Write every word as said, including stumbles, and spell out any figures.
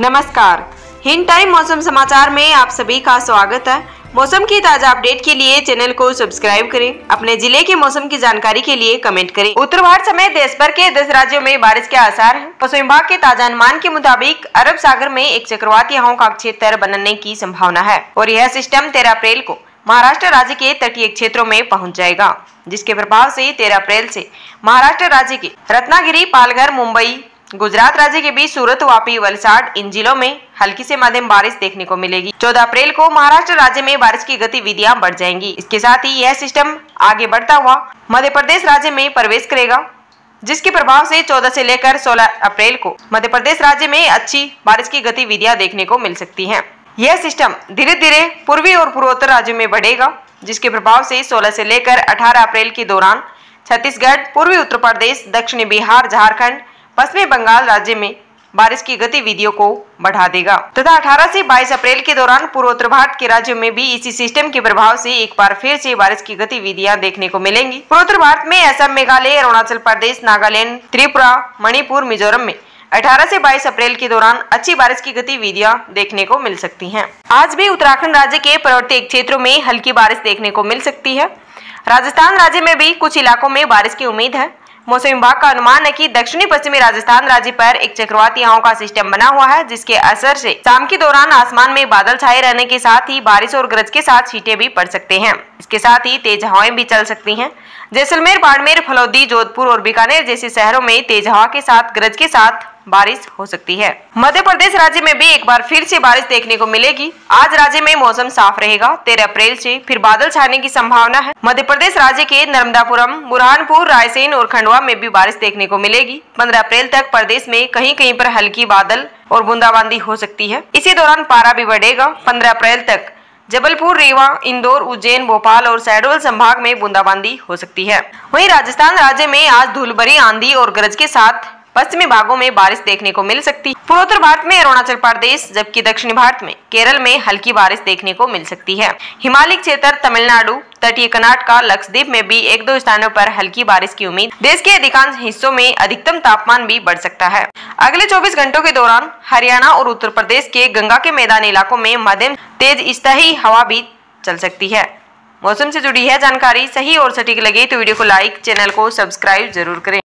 नमस्कार, हिंद टाइम मौसम समाचार में आप सभी का स्वागत है। मौसम की ताजा अपडेट के लिए चैनल को सब्सक्राइब करें। अपने जिले के मौसम की जानकारी के लिए कमेंट करें। उत्तर भारत समेत देश भर के दस राज्यों में बारिश के आसार हैं। मौसम विभाग के ताजा अनुमान के मुताबिक अरब सागर में एक चक्रवाती हवाओं का क्षेत्र बनने की संभावना है और यह सिस्टम तेरह अप्रैल को महाराष्ट्र राज्य के तटीय क्षेत्रों में पहुंच जाएगा, जिसके प्रभाव से तेरह अप्रैल से महाराष्ट्र राज्य के रत्नागिरी, पालघर, मुंबई, गुजरात राज्य के बीच सूरत, वापी, वलसाड इन जिलों में हल्की से मध्यम बारिश देखने को मिलेगी। चौदह अप्रैल को महाराष्ट्र राज्य में बारिश की गतिविधियां बढ़ जाएंगी। इसके साथ ही यह सिस्टम आगे बढ़ता हुआ मध्य प्रदेश राज्य में प्रवेश करेगा, जिसके प्रभाव से चौदह से लेकर सोलह अप्रैल को मध्य प्रदेश राज्य में अच्छी बारिश की गतिविधियाँ देखने को मिल सकती है। यह सिस्टम धीरे धीरे पूर्वी और पूर्वोत्तर राज्यों में बढ़ेगा, जिसके प्रभाव से सोलह से लेकर अठारह अप्रैल के दौरान छत्तीसगढ़, पूर्वी उत्तर प्रदेश, दक्षिणी बिहार, झारखण्ड, पश्चिमी बंगाल राज्य में बारिश की गतिविधियों को बढ़ा देगा तथा अठारह से बाईस अप्रैल के दौरान पूर्वोत्तर भारत के राज्यों में भी इसी सिस्टम के प्रभाव से एक बार फिर से बारिश की गतिविधियां देखने को मिलेंगी। पूर्वोत्तर भारत में असम, मेघालय, अरुणाचल प्रदेश, नागालैंड, त्रिपुरा, मणिपुर, मिजोरम में अठारह से बाईस अप्रैल के दौरान अच्छी बारिश की गतिविधियां देखने को मिल सकती हैं। आज भी उत्तराखंड राज्य के पर्वतीय क्षेत्रों में हल्की बारिश देखने को मिल सकती है। राजस्थान राज्य में भी कुछ इलाकों में बारिश की उम्मीद है। मौसम विभाग का अनुमान है कि दक्षिणी पश्चिमी राजस्थान राज्य पर एक चक्रवाती हवाओं का सिस्टम बना हुआ है, जिसके असर से शाम के दौरान आसमान में बादल छाए रहने के साथ ही बारिश और गरज के साथ छींटे भी पड़ सकते हैं। इसके साथ ही तेज हवाएं भी चल सकती हैं। जैसलमेर, बाड़मेर, फलौदी, जोधपुर और बीकानेर जैसे शहरों में तेज हवा के साथ गरज के साथ बारिश हो सकती है। मध्य प्रदेश राज्य में भी एक बार फिर से बारिश देखने को मिलेगी। आज राज्य में मौसम साफ रहेगा। तेरह अप्रैल से फिर बादल छाने की संभावना है। मध्य प्रदेश राज्य के नर्मदापुरम, बुरहानपुर, रायसेन और खंडवा में भी बारिश देखने को मिलेगी। पंद्रह अप्रैल तक प्रदेश में कहीं कहीं पर हल्की बादल और बूंदाबांदी हो सकती है। इसी दौरान पारा भी बढ़ेगा। पंद्रह अप्रैल तक जबलपुर, रीवा, इंदौर, उज्जैन, भोपाल और शहडोल संभाग में बूंदाबांदी हो सकती है। वहीं राजस्थान राज्य में आज धूल भरी आंधी और गरज के साथ पश्चिमी भागों में बारिश देखने को मिल सकती है। पूर्वोत्तर भारत में अरुणाचल प्रदेश, जबकि दक्षिणी भारत में केरल में हल्की बारिश देखने को मिल सकती है। हिमालय क्षेत्र, तमिलनाडु, तटीय कर्नाटका, लक्षद्वीप में भी एक दो स्थानों पर हल्की बारिश की उम्मीद। देश के अधिकांश हिस्सों में अधिकतम तापमान भी बढ़ सकता है। अगले चौबीस घंटों के दौरान हरियाणा और उत्तर प्रदेश के गंगा के मैदानी इलाकों में मध्यम तेज स्तरीय हवा भी चल सकती है। मौसम से जुड़ी है जानकारी सही और सटीक लगी तो वीडियो को लाइक, चैनल को सब्सक्राइब जरूर करें।